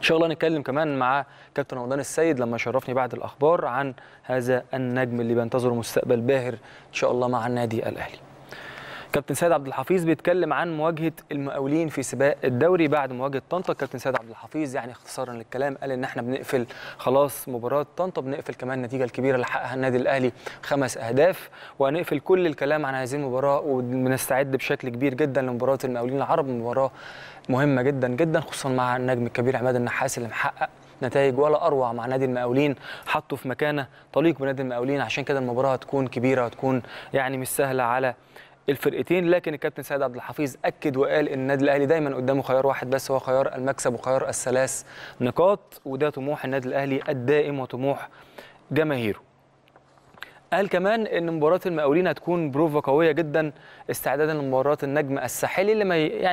إن شاء الله نتكلم كمان مع كابتن رمضان السيد لما يشرفني بعد الأخبار عن هذا النجم اللي بينتظره مستقبل باهر إن شاء الله مع النادي الأهلي. كابتن سيد عبد الحفيظ بيتكلم عن مواجهة المقاولين في سباق الدوري بعد مواجهة طنطا. كابتن سيد عبد الحفيظ يعني اختصارا للكلام قال ان احنا بنقفل خلاص مباراة طنطا، بنقفل كمان النتيجة الكبيرة اللي حققها النادي الأهلي 5 أهداف، وهنقفل كل الكلام عن هذه المباراة وبنستعد بشكل كبير جدا لمباراة المقاولين العرب، مباراة مهمة جدا جدا خصوصا مع النجم الكبير عماد النحاس اللي محقق نتائج ولا اروع مع نادي المقاولين، حطه في مكانة طليق بنادي المقاولين، عشان كده المباراة هتكون كبيرة وهتكون يعني مش سهلة على الفرقتين. لكن الكابتن سيد عبد الحفيظ اكد وقال ان النادي الاهلي دايما قدامه خيار واحد بس، هو خيار المكسب وخيار ال3 نقاط، وده طموح النادي الاهلي الدائم وطموح جماهيره. قال كمان ان مباراه المقاولين هتكون بروفه قويه جدا استعدادا لمباراه النجم الساحلي اللي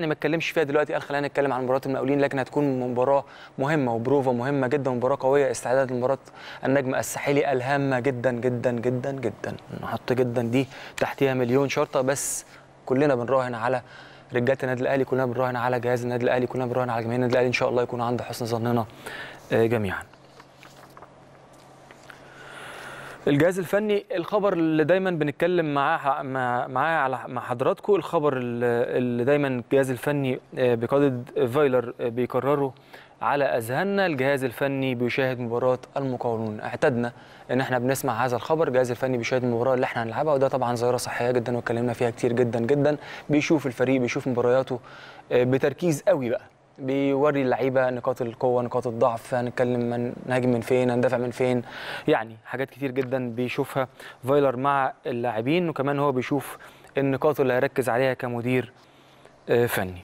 ما اتكلمش فيها دلوقتي، قال خلينا نتكلم عن مباراه المقاولين، لكن هتكون مباراه مهمه وبروفه مهمه جدا ومباراه قويه استعدادا لمباراه النجم الساحلي الهامه جدا جدا جدا جدا. نحط جدا دي تحتيها مليون شرطه، بس كلنا بنراهن على رجاله النادي الاهلي، كلنا بنراهن على جهاز النادي الاهلي، كلنا بنراهن على جماهير النادي الاهلي، ان شاء الله يكون عند حسن ظننا جميعا. الجهاز الفني، الخبر اللي دايما بنتكلم معاه على مع حضراتكم، الخبر اللي دايما الجهاز الفني بقيادة فايلر بيكرره على اذهاننا، الجهاز الفني بيشاهد مباراه المقاولون، اعتدنا ان احنا بنسمع هذا الخبر، الجهاز الفني بيشاهد المباراه اللي احنا هنلعبها، وده طبعا ظاهره صحيه جدا واتكلمنا فيها كتير جدا جدا. بيشوف الفريق، بيشوف مبارياته بتركيز قوي بقى، بيوري اللعيبه نقاط القوه، نقاط الضعف، هنتكلم هنهاجم من فين، هندافع من فين، يعني حاجات كتير جدا بيشوفها فايلر مع اللاعبين، وكمان هو بيشوف النقاط اللي هيركز عليها كمدير فني.